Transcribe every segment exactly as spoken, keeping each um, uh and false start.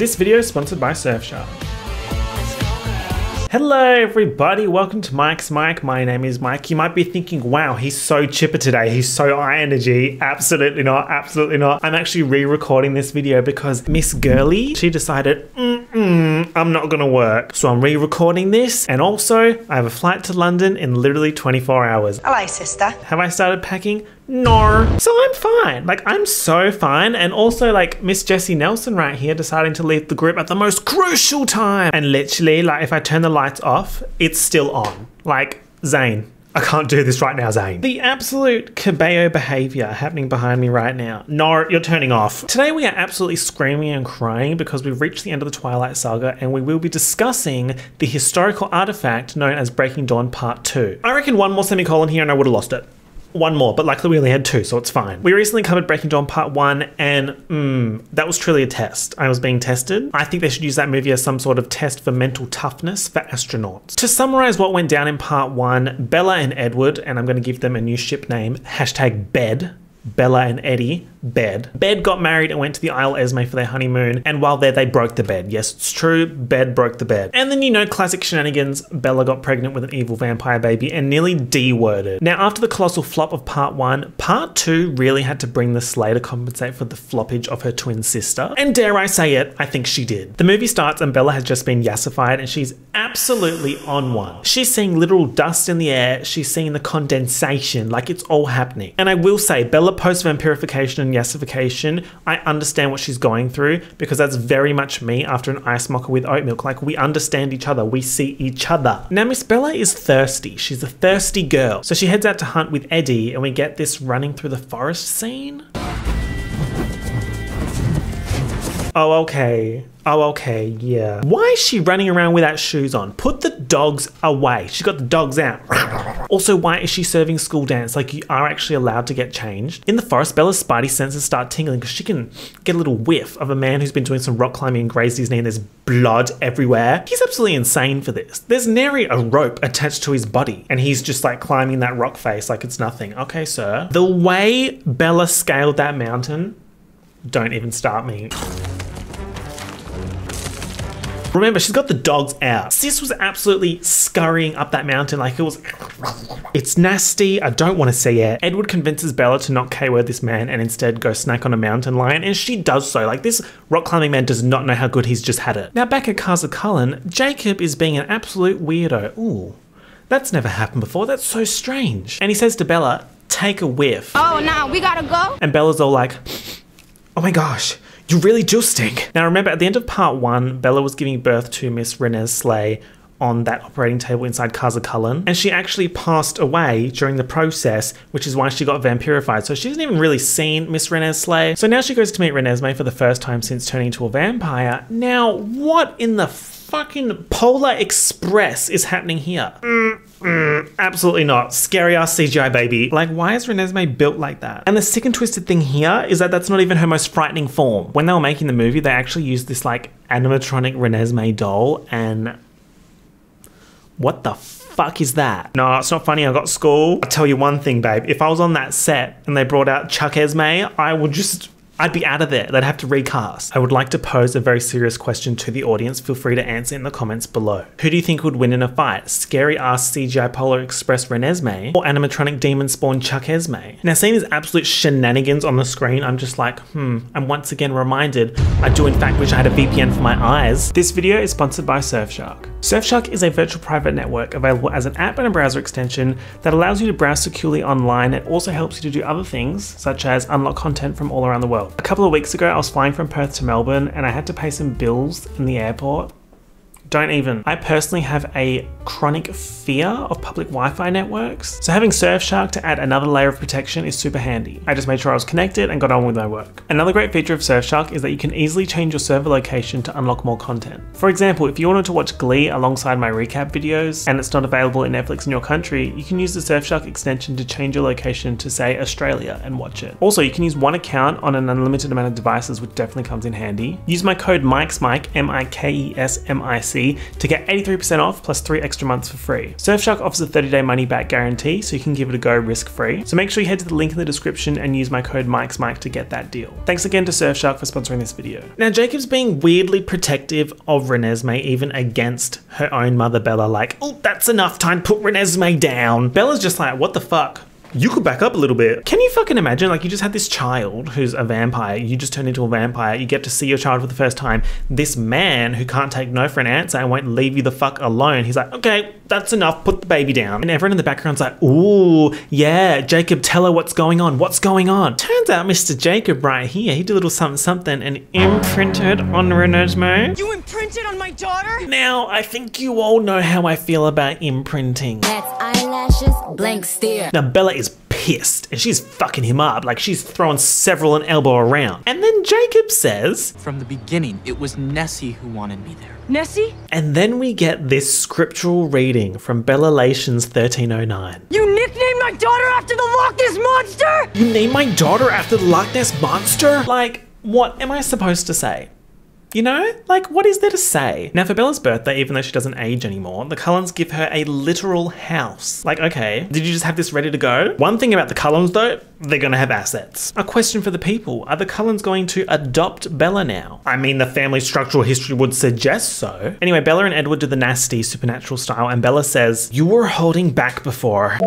This video is sponsored by Surfshark. Hello everybody, welcome to Mike's Mike. My name is Mike. You might be thinking, wow, he's so chipper today, he's so high energy. Absolutely not, absolutely not. I'm actually re-recording this video because Miss Girly, she decided, mm-mm, I'm not gonna work. So I'm re-recording this, and also I have a flight to London in literally twenty-four hours. Hello, sister. Have I started packing? No. So I'm fine. Like, I'm so fine. And also, like, Miss Jessie Nelson right here deciding to leave the group at the most crucial time. And literally, like, if I turn the lights off, it's still on. Like, Zane. I can't do this right now, Zane. The absolute cabello behavior happening behind me right now. No, you're turning off. Today we are absolutely screaming and crying because we've reached the end of the Twilight Saga and we will be discussing the historical artifact known as Breaking Dawn Part two. I reckon one more semicolon here and I would have lost it. One more, but luckily we only had two, so it's fine. We recently covered Breaking Dawn Part one, and mm, that was truly a test. I was being tested. I think they should use that movie as some sort of test for mental toughness for astronauts. To summarize what went down in Part one, Bella and Edward, and I'm going to give them a new ship name, hashtag Bed. Bella and Eddie, Bed. Bed got married and went to the Isle Esme for their honeymoon, and while there they broke the bed. Yes, it's true, Bed broke the bed. And then, you know, classic shenanigans, Bella got pregnant with an evil vampire baby and nearly D-worded. Now, after the colossal flop of Part one, Part two really had to bring the sleigh to compensate for the floppage of her twin sister. And dare I say it, I think she did. The movie starts and Bella has just been yassified and she's absolutely on one. She's seeing literal dust in the air, she's seeing the condensation, like it's all happening. And I will say, Bella post-vampirification and yassification, I understand what she's going through because that's very much me after an ice mocha with oat milk. Like, we understand each other, we see each other. Now, Miss Bella is thirsty. She's a thirsty girl. So she heads out to hunt with Eddie and we get this running through the forest scene. Oh, okay. Oh, okay, yeah. Why is she running around without shoes on? Put the dogs away. She got the dogs out. Also, why is she serving school dance? Like, you are actually allowed to get changed. In the forest, Bella's spidey senses start tingling because she can get a little whiff of a man who's been doing some rock climbing and grazed his knee and there's blood everywhere. He's absolutely insane for this. There's nary a rope attached to his body and he's just like climbing that rock face like it's nothing. Okay, sir. The way Bella scaled that mountain, don't even start me. Remember, she's got the dogs out. Sis was absolutely scurrying up that mountain like it was... It's nasty, I don't want to see it. Edward convinces Bella to not K-word this man and instead go snack on a mountain lion, and she does so. Like, this rock climbing man does not know how good he's just had it. Now, back at Casa Cullen, Jacob is being an absolute weirdo. Ooh, that's never happened before, that's so strange. And he says to Bella, take a whiff. Oh, nah, we gotta go. And Bella's all like, oh my gosh. You really do stink. Now remember, at the end of part one, Bella was giving birth to Miss Renesmee on that operating table inside Casa Cullen, and she actually passed away during the process, which is why she got vampirified. So she hasn't even really seen Miss Renesmee. So now she goes to meet Renesmee for the first time since turning into a vampire. Now, what in the fucking Polar Express is happening here? Mm. Mm, absolutely not. Scary ass C G I, baby. Like, why is Renesmee built like that? And the sick and twisted thing here is that that's not even her most frightening form. When they were making the movie, they actually used this like animatronic Renesmee doll, and what the fuck is that? No, it's not funny. I got school. I'll tell you one thing, babe. If I was on that set and they brought out Chuck Esme, I would just... I'd be out of there. They'd have to recast. I would like to pose a very serious question to the audience. Feel free to answer in the comments below. Who do you think would win in a fight? Scary ass C G I Polar Express Renesmee or animatronic demon spawn Chuck Esme? Now, seeing these absolute shenanigans on the screen, I'm just like, hmm. I'm once again reminded, I do in fact wish I had a V P N for my eyes. This video is sponsored by Surfshark. Surfshark is a virtual private network available as an app and a browser extension that allows you to browse securely online. It also helps you to do other things, such as unlock content from all around the world. A couple of weeks ago, I was flying from Perth to Melbourne and I had to pay some bills in the airport. Don't even. I personally have a chronic fear of public Wi-Fi networks, so having Surfshark to add another layer of protection is super handy. I just made sure I was connected and got on with my work. Another great feature of Surfshark is that you can easily change your server location to unlock more content. For example, if you wanted to watch Glee alongside my recap videos and it's not available in Netflix in your country, you can use the Surfshark extension to change your location to, say, Australia and watch it. Also, you can use one account on an unlimited amount of devices, which definitely comes in handy. Use my code MIKESMIKE, M I K E S M I C, fee to get eighty-three percent off plus three extra months for free. Surfshark offers a thirty day money back guarantee, so you can give it a go risk free. So make sure you head to the link in the description and use my code MikesMike to get that deal. Thanks again to Surfshark for sponsoring this video. Now Jacob's being weirdly protective of Renesmee, even against her own mother Bella, like, oh, that's enough time, put Renesmee down. Bella's just like, what the fuck? You could back up a little bit. Can you fucking imagine? Like, you just had this child who's a vampire. You just turn into a vampire. You get to see your child for the first time. This man who can't take no for an answer and won't leave you the fuck alone. He's like, okay, that's enough. Put the baby down. And everyone in the background's like, ooh, yeah, Jacob, tell her what's going on. What's going on? Turns out Mister Jacob right here, he did a little something something and imprinted on Renesmee. You imprinted on my daughter? Now, I think you all know how I feel about imprinting. That's eyelashes, blank stare. Now, Bella is pissed and she's fucking him up, like she's throwing several an elbow around. And then Jacob says, from the beginning it was Nessie who wanted me there. Nessie? And then we get this scriptural reading from Bellalations thirteen oh nine. You nicknamed my daughter after the Loch Ness Monster? You named my daughter after the Loch Ness Monster? Like, what am I supposed to say? You know, like, what is there to say? Now for Bella's birthday, even though she doesn't age anymore, the Cullens give her a literal house. Like, okay, did you just have this ready to go? One thing about the Cullens though, they're gonna have assets. A question for the people, are the Cullens going to adopt Bella now? I mean, the family structural history would suggest so. Anyway, Bella and Edward do the nasty supernatural style and Bella says, you were holding back before.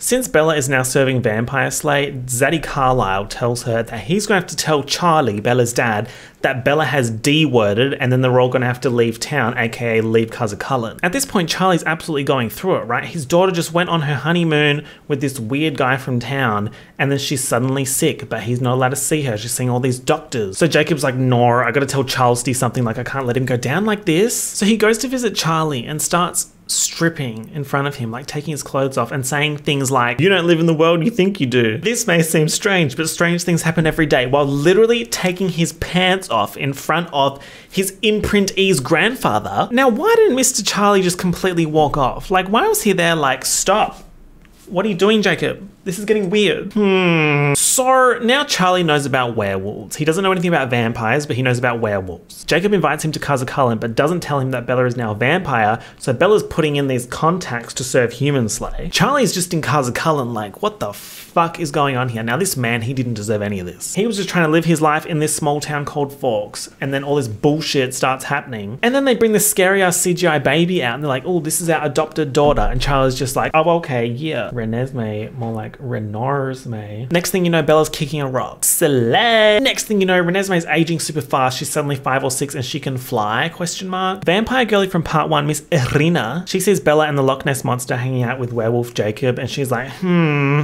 Since Bella is now serving vampire slate, Zaddy Carlisle tells her that he's gonna have to tell Charlie, Bella's dad, that Bella has D-worded and then they're all gonna have to leave town, aka leave Casa Cullen. At this point, Charlie's absolutely going through it, right? His daughter just went on her honeymoon with this weird guy from town and then she's suddenly sick, but he's not allowed to see her. She's seeing all these doctors. So Jacob's like, no, I gotta tell Charles D something, like I can't let him go down like this. So he goes to visit Charlie and starts stripping in front of him, like taking his clothes off and saying things like, you don't live in the world you think you do. This may seem strange, but strange things happen every day, while literally taking his pants off in front of his imprintee's grandfather. Now, why didn't Mister Charlie just completely walk off? Like, why was he there like, stop? What are you doing, Jacob? This is getting weird. Hmm. So now Charlie knows about werewolves. He doesn't know anything about vampires, but he knows about werewolves. Jacob invites him to Casa Cullen, but doesn't tell him that Bella is now a vampire. So Bella's putting in these contacts to serve human slay. Charlie's just in Casa Cullen like, what the fuck is going on here? Now this man, he didn't deserve any of this. He was just trying to live his life in this small town called Forks. And then all this bullshit starts happening. And then they bring this scary ass C G I baby out and they're like, oh, this is our adopted daughter. And Charlie's just like, oh, okay, yeah. Renesmee, more like Renesmee. Next thing you know, Bella's kicking a rock. Slay. Next thing you know, Renesmee's aging super fast. She's suddenly five or six and she can fly, question mark. Vampire girlie from part one, Miss Irina, she sees Bella and the Loch Ness Monster hanging out with werewolf Jacob and she's like, hmm,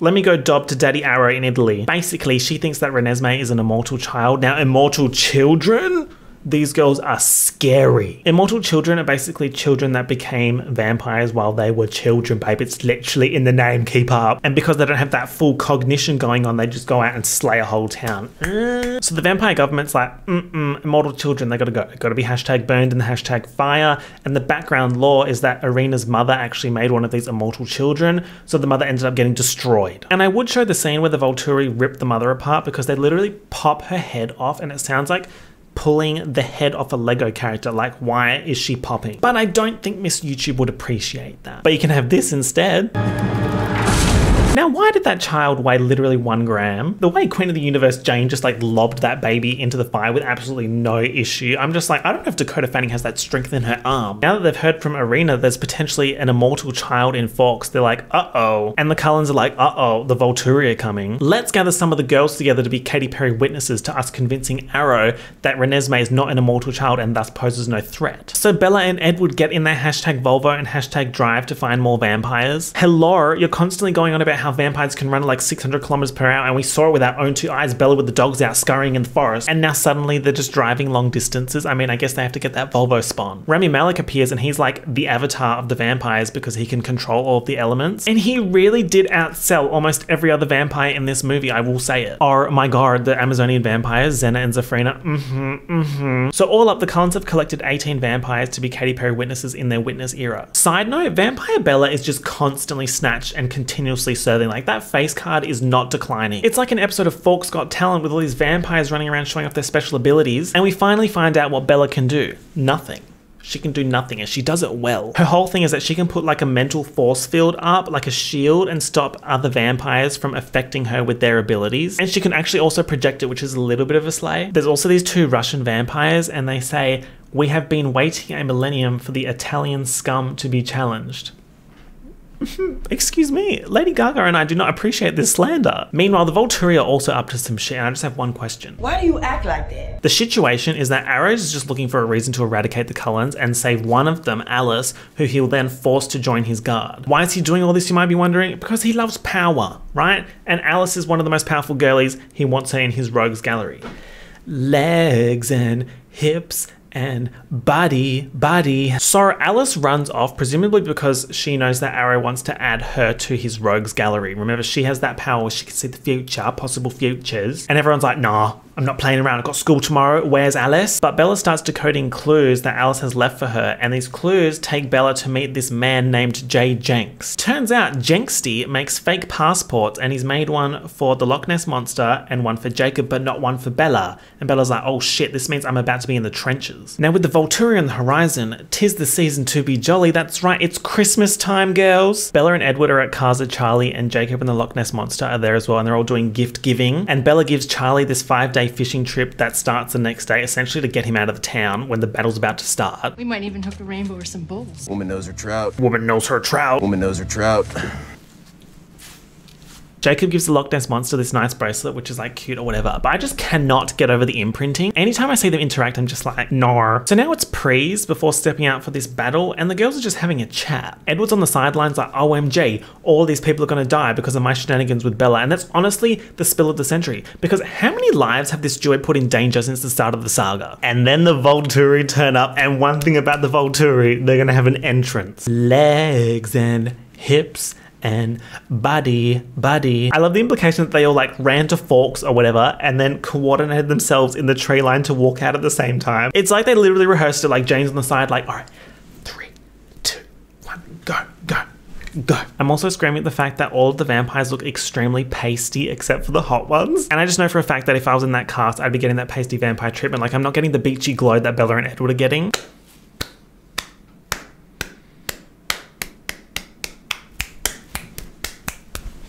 let me go dob to Daddy Aro in Italy. Basically, she thinks that Renesmee is an immortal child. Now, immortal children? These girls are scary. Immortal children are basically children that became vampires while they were children, babe. It's literally in the name, keep up. And because they don't have that full cognition going on, they just go out and slay a whole town. Mm. So the vampire government's like, mm-mm, immortal children, they gotta go. Gotta be hashtag burned and the hashtag fire. And the background lore is that Irina's mother actually made one of these immortal children. So the mother ended up getting destroyed. And I would show the scene where the Volturi rip the mother apart because they literally pop her head off and it sounds like pulling the head off a Lego character. Like, why is she popping? But I don't think Miss YouTube would appreciate that. But you can have this instead. Now, why did that child weigh literally one gram? The way Queen of the Universe Jane just like lobbed that baby into the fire with absolutely no issue. I'm just like, I don't know if Dakota Fanning has that strength in her arm. Now that they've heard from Irina, there's potentially an immortal child in Forks. They're like, uh-oh. And the Cullens are like, uh-oh, the Volturi are coming. Let's gather some of the girls together to be Katy Perry witnesses to us convincing Aro that Renesmee is not an immortal child and thus poses no threat. So Bella and Edward get in their hashtag Volvo and hashtag drive to find more vampires. Hello, you're constantly going on about how vampires can run like six hundred kilometers per hour and we saw it with our own two eyes, Bella with the dogs out scurrying in the forest, and now suddenly they're just driving long distances. I mean, I guess they have to get that Volvo spawn. Rami Malek appears and he's like the avatar of the vampires because he can control all of the elements, and he really did outsell almost every other vampire in this movie, I will say it. Oh my god, the Amazonian vampires, Zena and Zafrina, mm-hmm, mm-hmm. So all up, the Cullens have collected eighteen vampires to be Katy Perry witnesses in their witness era. Side note, Vampire Bella is just constantly snatched and continuously served serving. Like, that face card is not declining. It's like an episode of Forks Got Talent with all these vampires running around showing off their special abilities, and we finally find out what Bella can do. Nothing. She can do nothing, and she does it well. Her whole thing is that she can put like a mental force field up, like a shield, and stop other vampires from affecting her with their abilities. And she can actually also project it, which is a little bit of a slay. There's also these two Russian vampires, and they say, "We have been waiting a millennium for the Italian scum to be challenged." Excuse me, Lady Gaga and I do not appreciate this slander. Meanwhile, the Volturi are also up to some shit, and I just have one question. Why do you act like that? The situation is that Aro is just looking for a reason to eradicate the Cullens and save one of them, Alice, who he'll then force to join his guard. Why is he doing all this, you might be wondering? Because he loves power, right? And Alice is one of the most powerful girlies. He wants her in his rogues gallery. Legs and hips and body, body. So Alice runs off, presumably because she knows that Aro wants to add her to his rogues gallery. Remember, she has that power where she can see the future, possible futures. And everyone's like, nah, I'm not playing around. I've got school tomorrow. Where's Alice? But Bella starts decoding clues that Alice has left for her. And these clues take Bella to meet this man named Jay Jenks. Turns out Jenksty makes fake passports, and he's made one for the Loch Ness Monster and one for Jacob, but not one for Bella. And Bella's like, oh shit, this means I'm about to be in the trenches. Now with the Volturi on the horizon, tis the season to be jolly. That's right, it's Christmas time, girls. Bella and Edward are at Casa Charlie, and Jacob and the Loch Ness Monster are there as well, and they're all doing gift giving. And Bella gives Charlie this five-day fishing trip that starts the next day, essentially to get him out of the town when the battle's about to start. We might even hook a rainbow or some bulls. Woman knows her trout. Woman knows her trout. Woman knows her trout. Jacob gives the Loch Ness Monster this nice bracelet, which is like cute or whatever, but I just cannot get over the imprinting. Anytime I see them interact, I'm just like, no. So now it's prees before stepping out for this battle, and the girls are just having a chat. Edward's on the sidelines like, O M G, all these people are gonna die because of my shenanigans with Bella, and that's honestly the spill of the century, because how many lives have this duo put in danger since the start of the saga? And then the Volturi turn up, and one thing about the Volturi, they're gonna have an entrance. Legs and hips and buddy, buddy. I love the implication that they all like ran to Forks or whatever and then coordinated themselves in the tree line to walk out at the same time. It's like they literally rehearsed it, like Jane's on the side, like, all right, three, two, one, go, go, go. I'm also screaming at the fact that all of the vampires look extremely pasty except for the hot ones. And I just know for a fact that if I was in that cast, I'd be getting that pasty vampire treatment. Like, I'm not getting the beachy glow that Bella and Edward are getting.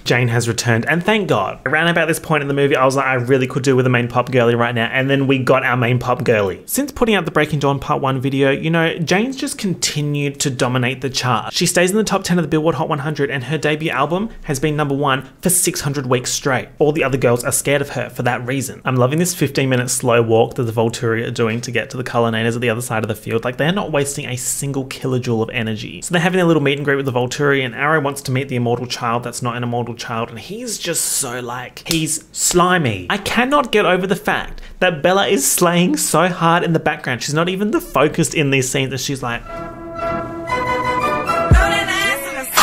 Jane has returned, and thank God. Around about this point in the movie, I was like, I really could do with a main pop girly right now, and then we got our main pop girly. Since putting out the Breaking Dawn Part one video, you know, Jane's just continued to dominate the chart. She stays in the top ten of the Billboard Hot one hundred, and her debut album has been number one for six hundred weeks straight. All the other girls are scared of her for that reason. I'm loving this fifteen minute slow walk that the Volturi are doing to get to the Cullinators at the other side of the field. Like, they're not wasting a single kilojoule of energy. So they're having a little meet and greet with the Volturi, and Aro wants to meet the immortal child that's not an immortal child, and he's just so like, he's slimy. I cannot get over the fact that Bella is slaying so hard in the background. She's not even the focused in these scenes, and she's like...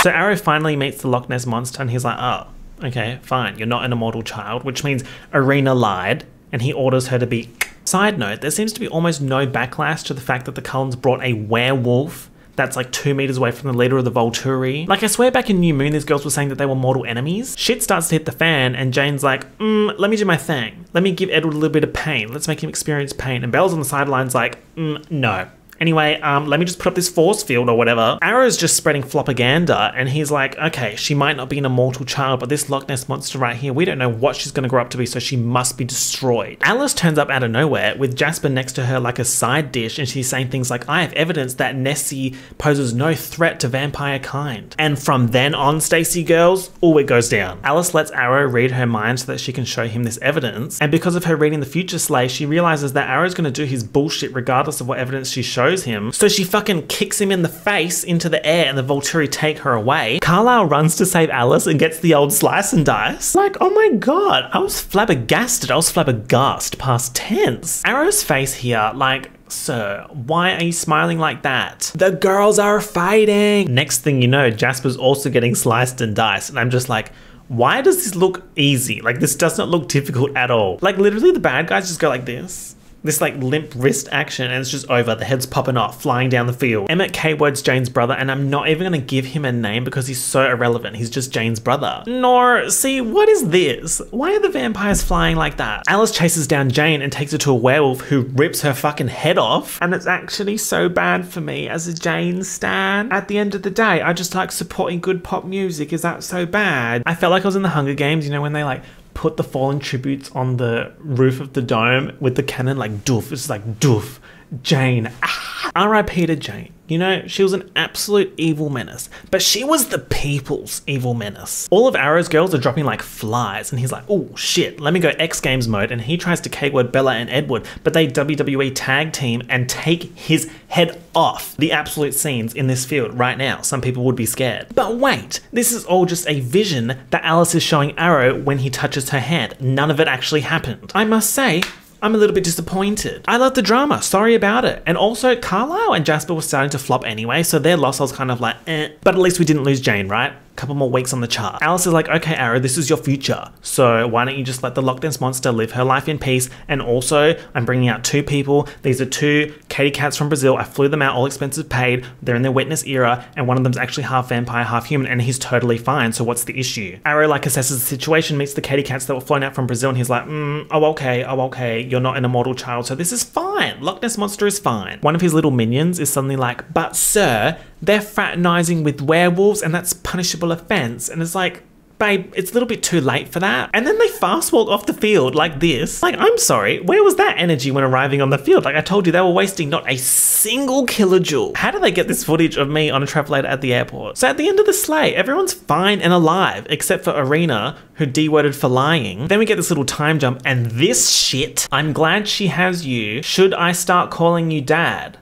So Aro finally meets the Loch Ness Monster, and he's like, oh, okay, fine, you're not an immortal child, which means Irina lied, and he orders her to be... Side note, there seems to be almost no backlash to the fact that the Cullens brought a werewolf that's like two meters away from the leader of the Volturi. Like, I swear back in New Moon, these girls were saying that they were mortal enemies. Shit starts to hit the fan, and Jane's like, mm, let me do my thing. Let me give Edward a little bit of pain. Let's make him experience pain. And Bella's on the sidelines like, mm, no. Anyway, um, let me just put up this force field or whatever. Aro's just spreading flopaganda, and he's like, okay, she might not be an immortal child, but this Loch Ness Monster right here, we don't know what she's gonna grow up to be, so she must be destroyed. Alice turns up out of nowhere with Jasper next to her like a side dish, and she's saying things like, I have evidence that Nessie poses no threat to vampire kind. And from then on, Stacey girls, all it goes down. Alice lets Aro read her mind so that she can show him this evidence, and because of her reading the future slay, she realizes that Aro's gonna do his bullshit regardless of what evidence she shows him. So she fucking kicks him in the face into the air, and the Volturi take her away. Carlisle runs to save Alice and gets the old slice and dice. Like, oh my god, I was flabbergasted. I was flabbergasted past tense. Aro's face here, like, sir, why are you smiling like that? The girls are fighting. Next thing you know, Jasper's also getting sliced and diced, and I'm just like, why does this look easy? Like, this does not look difficult at all. Like, literally the bad guys just go like this. this like limp wrist action and it's just over. The head's popping off, flying down the field. Emmett K-Word's Jane's brother, and I'm not even going to give him a name because he's so irrelevant. He's just Jane's brother. Nor, see, what is this? Why are the vampires flying like that? Alice chases down Jane and takes her to a werewolf who rips her fucking head off. And it's actually so bad for me as a Jane stan. At the end of the day, I just like supporting good pop music. Is that so bad? I felt like I was in the Hunger Games, you know, when they like put the fallen tributes on the roof of the dome with the cannon, like doof, it's like doof, Jane, ah. R I P to Jane. You know, she was an absolute evil menace, but she was the people's evil menace. All of Arrow's girls are dropping like flies and he's like, oh shit, let me go X Games mode. And he tries to K-word Bella and Edward, but they W W E tag team and take his head off. The absolute scenes in this field right now, some people would be scared. But wait, this is all just a vision that Alice is showing Arrow when he touches her hand. None of it actually happened. I must say, I'm a little bit disappointed. I love the drama, sorry about it. And also Carlisle and Jasper were starting to flop anyway, so their loss I was kind of like, eh. But at least we didn't lose Jane, right? Couple more weeks on the chart. Alice is like, okay, Arrow, this is your future. So why don't you just let the Loch Ness monster live her life in peace? And also I'm bringing out two people. These are two kitty cats from Brazil. I flew them out, all expenses paid. They're in their wetness era. And one of them's actually half vampire, half human, and he's totally fine. So what's the issue? Arrow like assesses the situation, meets the kitty cats that were flown out from Brazil. And he's like, mm, oh, okay. Oh, okay. You're not an immortal child. So this is fine. Loch Ness monster is fine. One of his little minions is suddenly like, but sir, they're fraternizing with werewolves and that's punishable offense. And it's like, babe, it's a little bit too late for that. And then they fast walk off the field like this. Like, I'm sorry, where was that energy when arriving on the field? Like I told you, they were wasting not a single kilojoule. How do they get this footage of me on a travelator at the airport? So at the end of the sleigh, everyone's fine and alive, except for Irina, who D-worded for lying. Then we get this little time jump and this shit. I'm glad she has you. Should I start calling you dad?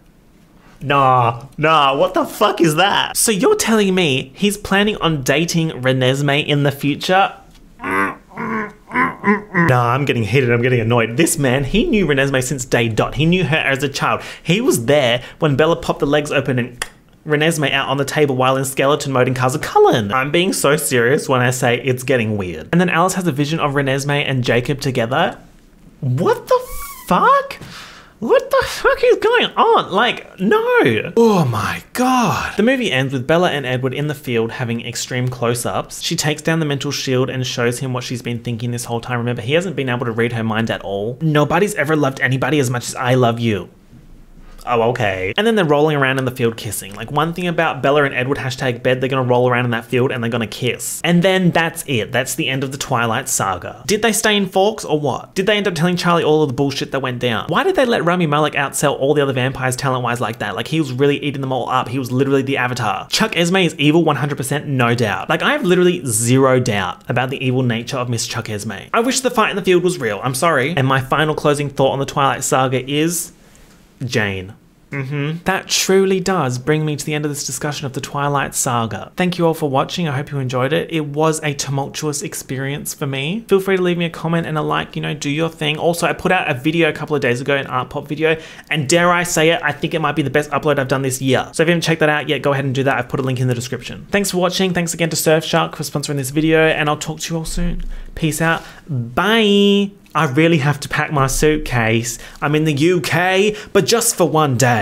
Nah, nah, what the fuck is that? So you're telling me he's planning on dating Renesmee in the future? Nah, I'm getting heated, I'm getting annoyed. This man, he knew Renesmee since day dot. He knew her as a child. He was there when Bella popped the legs open and Renesmee out on the table while in skeleton mode in Casa Cullen. I'm being so serious when I say it's getting weird. And then Alice has a vision of Renesmee and Jacob together. What the fuck? What the fuck is going on? Like, no. Oh my God. The movie ends with Bella and Edward in the field having extreme close-ups. She takes down the mental shield and shows him what she's been thinking this whole time. Remember, he hasn't been able to read her mind at all. Nobody's ever loved anybody as much as I love you. Oh, okay. And then they're rolling around in the field kissing. Like one thing about Bella and Edward, hashtag bed, they're gonna roll around in that field and they're gonna kiss. And then that's it. That's the end of the Twilight saga. Did they stay in Forks or what? Did they end up telling Charlie all of the bullshit that went down? Why did they let Rami Malek outsell all the other vampires talent-wise like that? Like he was really eating them all up. He was literally the Avatar. Chuck Esme is evil one hundred percent, no doubt. Like I have literally zero doubt about the evil nature of Miss Chuck Esme. I wish the fight in the field was real, I'm sorry. And my final closing thought on the Twilight saga is, Jane. Mm-hmm. That truly does bring me to the end of this discussion of the Twilight Saga. Thank you all for watching. I hope you enjoyed it. It was a tumultuous experience for me. Feel free to leave me a comment and a like, you know, do your thing. Also, I put out a video a couple of days ago, an art pop video, and dare I say it, I think it might be the best upload I've done this year. So if you haven't checked that out yet, go ahead and do that. I've put a link in the description. Thanks for watching. Thanks again to Surfshark for sponsoring this video, and I'll talk to you all soon. Peace out. Bye. I really have to pack my suitcase. I'm in the U K, but just for one day.